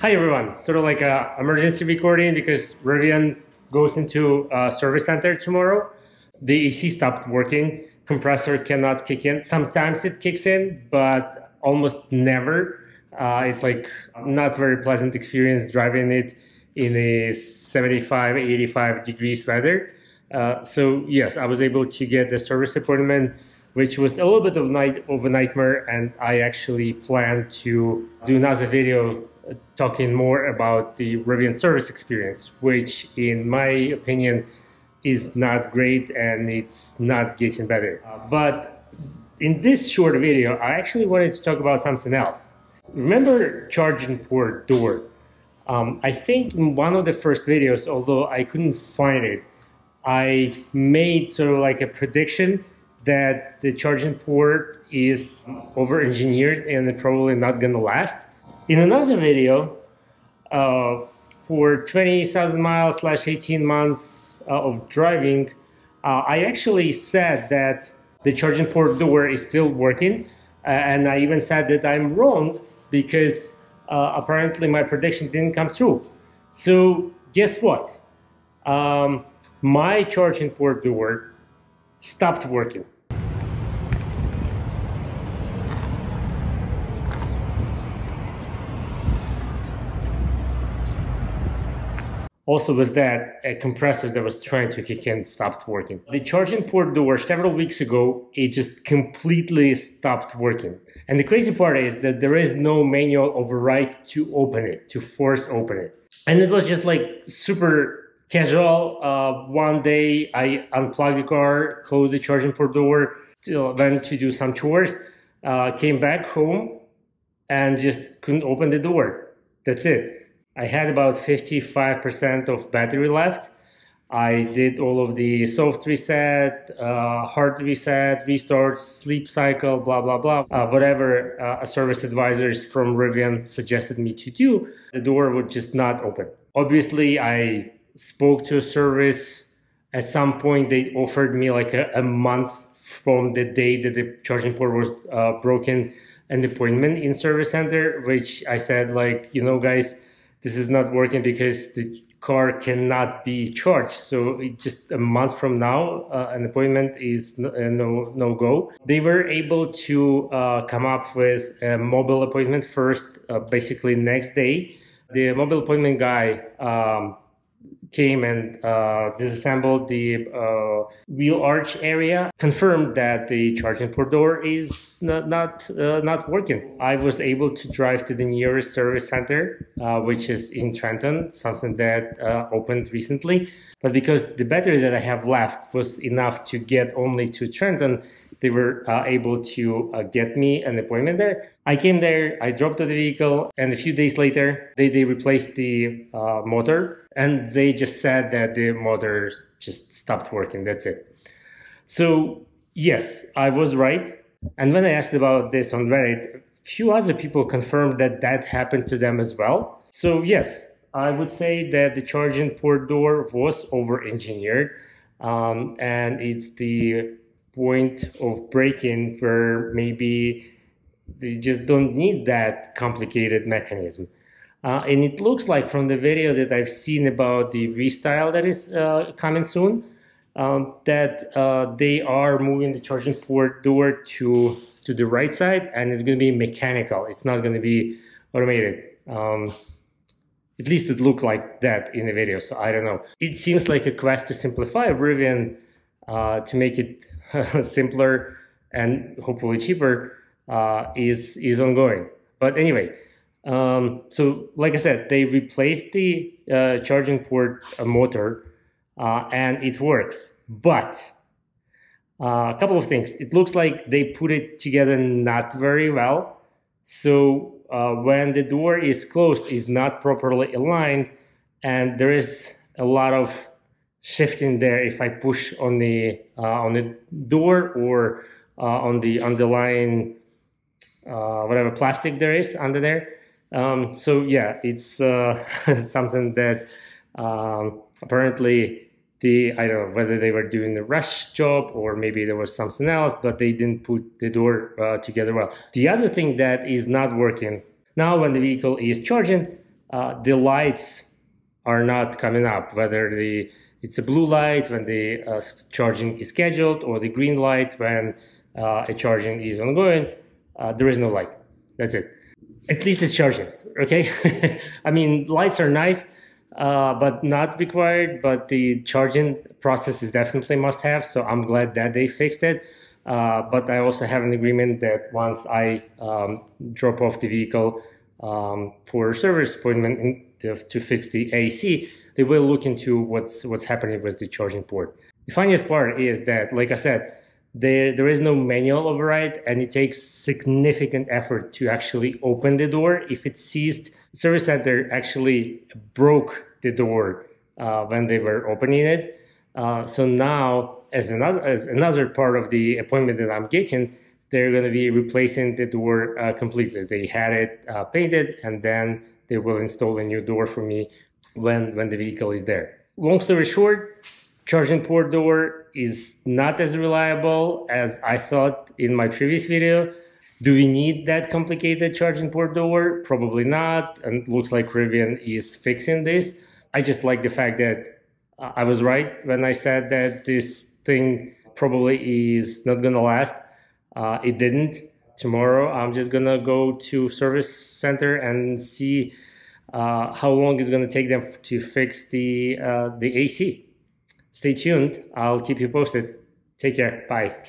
Hi everyone, sort of like an emergency recording because Rivian goes into a service center tomorrow. The AC stopped working, compressor cannot kick in. Sometimes it kicks in, but almost never. It's like not very pleasant experience driving it in a 75, 85 degrees weather. So yes, I was able to get the service appointment, which was a little bit of a nightmare, and I actually plan to do another video talking more about the Rivian service experience, which in my opinion is not great and it's not getting better. But in this short video, I actually wanted to talk about something else. Remember charging port door? I think in one of the first videos, although I couldn't find it, I made sort of like a prediction that the charging port is over-engineered and it's probably not gonna last. In another video, for 20,000 miles / 18 months of driving, I actually said that the charging port door is still working, and I even said that I'm wrong because apparently my prediction didn't come true. So guess what? My charging port door stopped working. Also with that, a compressor that was trying to kick in stopped working. The charging port door several weeks ago, it just completely stopped working. And the crazy part is that there is no manual override to open it, to force open it. And it was just like super casual. One day I unplugged the car, closed the charging port door, went to do some chores, came back home and just couldn't open the door. That's it. I had about 55% of battery left. I did all of the soft reset, hard reset, restart, sleep cycle, blah, blah, blah. Whatever service advisors from Rivian suggested me to do, the door would just not open. Obviously, I spoke to a service. At some point, they offered me like a month from the day that the charging port was broken, an appointment in service center, which I said like, you know, guys, this is not working because the car cannot be charged. So it just a month from now, an appointment is no go. They were able to come up with a mobile appointment first, basically next day. The mobile appointment guy came and disassembled the wheel arch area, confirmed that the charging port door is not working. I was able to drive to the nearest service center, which is in Trenton, something that opened recently. But because the battery that I have left was enough to get only to Trenton, they were able to get me an appointment there. I came there, I dropped the vehicle, and a few days later, they replaced the motor, and they just said that the motor just stopped working, that's it. So yes, I was right. And when I asked about this on Reddit, a few other people confirmed that that happened to them as well. So yes, I would say that the charging port door was over-engineered, and it's the point of break-in where maybe they just don't need that complicated mechanism. And it looks like from the video that I've seen about the restyle that is coming soon, that they are moving the charging port door to the right side, and it's going to be mechanical. It's not going to be automated. At least it looked like that in the video, so I don't know. It seems like a quest to simplify Rivian, to make it simpler and hopefully cheaper, is ongoing. But anyway, so like I said, they replaced the charging port motor, and it works. But a couple of things. It looks like they put it together not very well. So when the door is closed, it's not properly aligned, and there is a lot of shifting there. If I push on the door or on the underlying whatever plastic there is under there. So yeah, it's something that apparently I don't know whether they were doing the rush job or maybe there was something else, but they didn't put the door together well. The other thing that is not working now when the vehicle is charging, the lights are not coming up, whether it's a blue light when the charging is scheduled or the green light when a charging is ongoing. There is no light. That's it. At least it's charging, okay? I mean, lights are nice, but not required, but the charging process is definitely must-have, so I'm glad that they fixed it. But I also have an agreement that once I drop off the vehicle for a service appointment to fix the AC, they will look into what's happening with the charging port. The funniest part is that, like I said, there is no manual override, and it takes significant effort to actually open the door. If it seized, service center actually broke the door when they were opening it. So now, as another part of the appointment that I'm getting, they're going to be replacing the door completely. They had it painted, and then they will install a new door for me when the vehicle is there. Long story short, charging port door is not as reliable as I thought in my previous video. Do we need that complicated charging port door? Probably not, and looks like Rivian is fixing this. I just like the fact that I was right when I said that this thing probably is not gonna last. It didn't. Tomorrow I'm just gonna go to service center and see how long it's gonna take them to fix the AC. Stay tuned. I'll keep you posted. Take care. Bye.